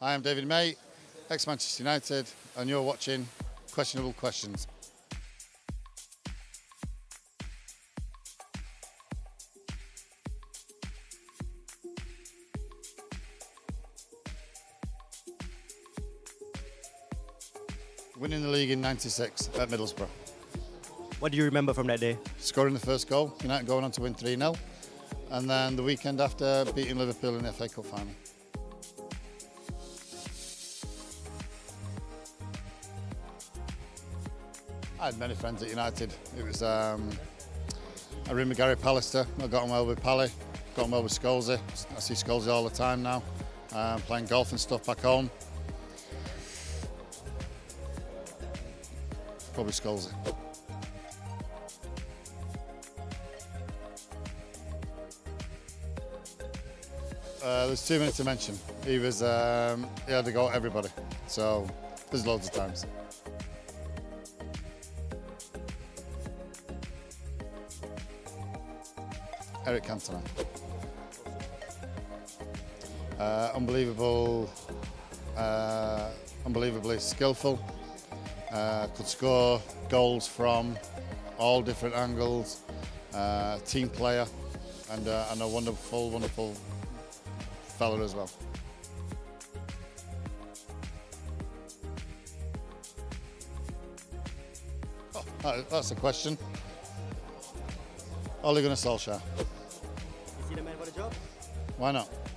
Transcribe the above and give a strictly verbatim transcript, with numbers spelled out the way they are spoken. I am David May, ex-Manchester United, and you're watching Questionable Questions. Winning the league in ninety-six at Middlesbrough. What do you remember from that day? Scoring the first goal, United going on to win three nil, and then the weekend after beating Liverpool in the F A Cup final. I had many friends at United. It was, um, I remember Gary Pallister. I got on well with Pally, got on well with Scholesy. I see Scholesy all the time now, um, playing golf and stuff back home. Probably Scholesy. Uh, there's too many to mention. He was, um, he had to go at everybody, so there's loads of times. Eric Cantona. Uh, unbelievable, uh, unbelievably skillful. Uh, could score goals from all different angles. Uh, team player, and, uh, and a wonderful, wonderful fella as well. Oh, that, that's a question. Ole Gunnar Solskjaer. Is he the man for the job? Why not?